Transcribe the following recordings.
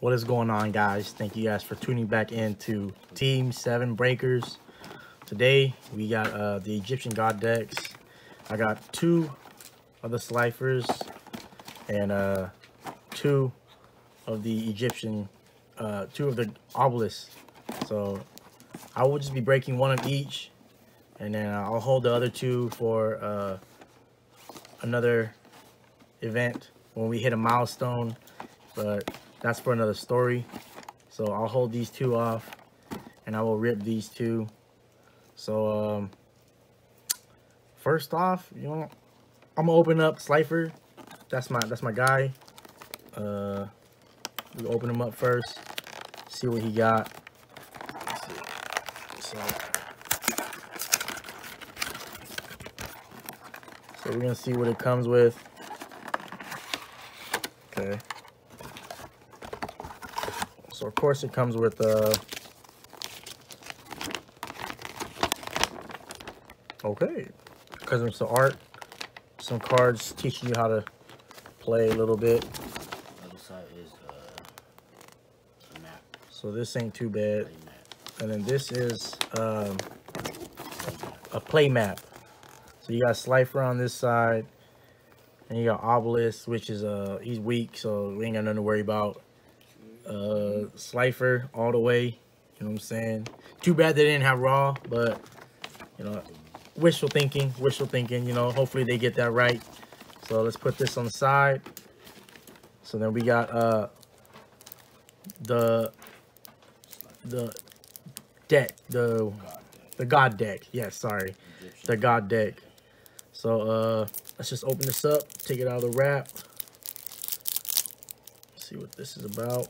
What is going on, guys? Thank you guys for tuning back into Team 7 Breakers. Today we got the Egyptian god decks. I got two of the Slifers and two of the Egyptian, two of the Obelisk. So I will just be breaking one of each, and then I'll hold the other two for another event when we hit a milestone. But that's for another story. So I'll hold these two off and I will rip these two. So first off, you know, I'm gonna open up Slifer. That's my guy. We'll open him up first, see what he got. So we're gonna see what it comes with. Okay. So of course it comes with okay, because it's the art. Some cards teaching you how to play a little bit. Other side is a map. So this ain't too bad. And then this is a play map. So you got Slifer on this side, and you got Obelisk, which is he's weak, so we ain't got nothing to worry about. Slifer all the way, you know what I'm saying? Too bad they didn't have raw, but you know, wishful thinking, you know, hopefully they get that right. So let's put this on the side. So then we got the god deck. Yes, yeah, sorry, the god deck. So let's just open this up, take it out of the wrap, see what this is about.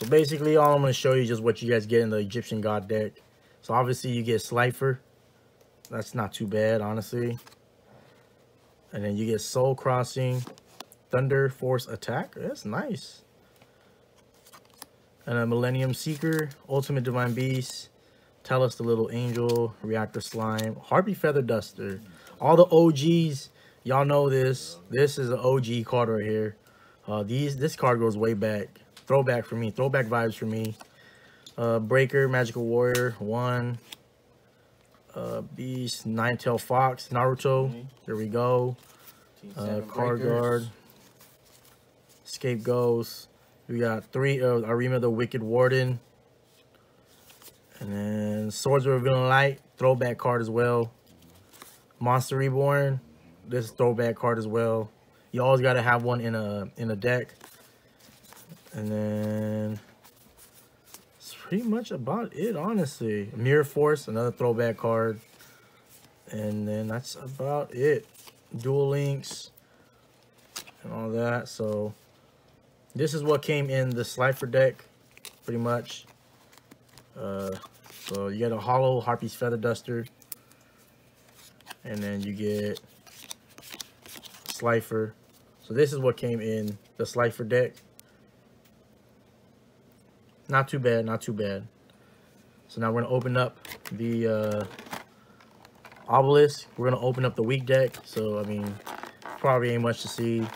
So basically all I'm going to show you is just what you guys get in the Egyptian god deck. So obviously you get Slifer. That's not too bad, honestly. And then you get Soul Crossing, Thunder Force Attack. That's nice. And a Millennium Seeker, Ultimate Divine Beast, Telus the Little Angel, Reactor Slime, Harpy Feather Duster. All the OGs, y'all know this. This is an OG card right here. This card goes way back. Throwback for me, throwback vibes for me. Breaker, Magical Warrior, One. Beast, 9 Tail Fox, Naruto. There we go. Card Guard, escape Ghost. We got three of Arima the Wicked Warden. And then Swords of Revealing Light, throwback card as well. Monster Reborn, this is throwback card as well. You always gotta have one in a deck. And then it's pretty much about it, honestly. Mirror Force, another throwback card. And then that's about it. Dual links and all that. So this is what came in the Slifer deck, pretty much. So you get a hollow Harpy's Feather Duster, and then you get Slifer. So this is what came in the Slifer deck. Not too bad, not too bad. So now we're gonna open up the Obelisk. We're gonna open up the weak deck. So I mean, probably ain't much to see.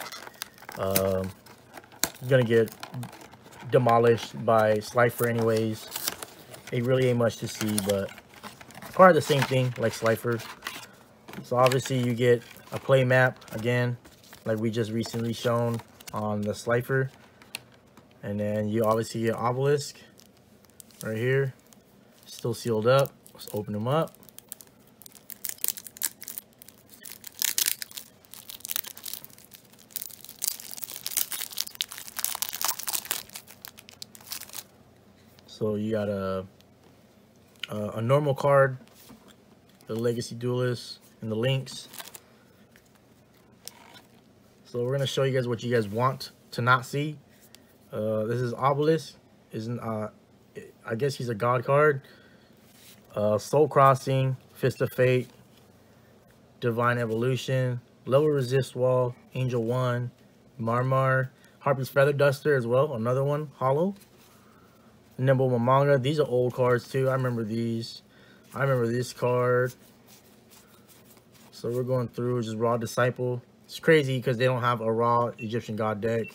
Gonna get demolished by Slifer anyways. It really ain't much to see, but part of the same thing like Slifer. So obviously you get a play map again, like we just recently shown on the Slifer. And then you obviously get Obelisk right here, still sealed up. Let's open them up. So you got a normal card, the Legacy Duelist, and the Lynx. So we're gonna show you guys what you guys want to not see. This is Obelisk. I guess he's a god card. Soul Crossing, Fist of Fate, Divine Evolution, Lower Resist Wall, Angel One, Marmar, Harpy's Feather Duster as well, another one, hollow nimble mamanga. These are old cards too, I remember these. I remember this card. So we're going through just raw disciple. It's crazy because they don't have a raw Egyptian god deck.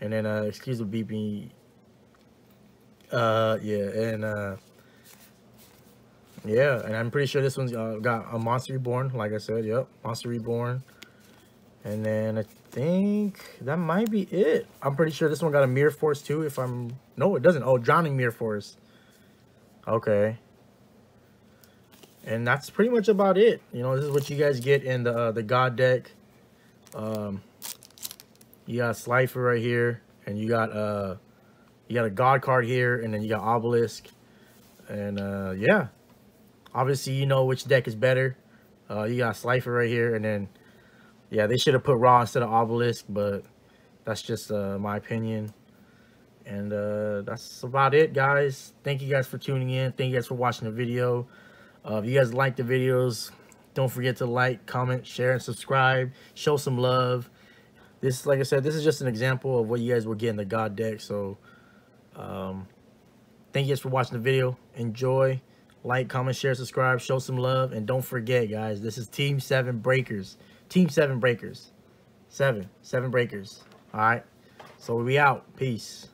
And then excuse the beeping. And I'm pretty sure this one's got a monster reborn, like I said. Yep, monster reborn. And then I think that might be it. I'm pretty sure this one got a mirror force too. If I'm no, it doesn't. Oh, drowning mirror force. Okay. And that's pretty much about it. You know, this is what you guys get in the god deck. You got Slifer right here, and you got a god card here, and then you got Obelisk, and yeah. Obviously, you know which deck is better. You got Slifer right here, and then yeah, they should have put raw instead of Obelisk, but that's just my opinion. And that's about it, guys. Thank you guys for tuning in. Thank you guys for watching the video. If you guys like the videos, don't forget to like, comment, share, and subscribe. Show some love. This, like I said, this is just an example of what you guys will get in the god deck. So thank you guys for watching the video. Enjoy. Like, comment, share, subscribe, show some love. And don't forget, guys, this is Team 7 Breakers. Team 7 Breakers. 7 Breakers. All right. So we out. Peace.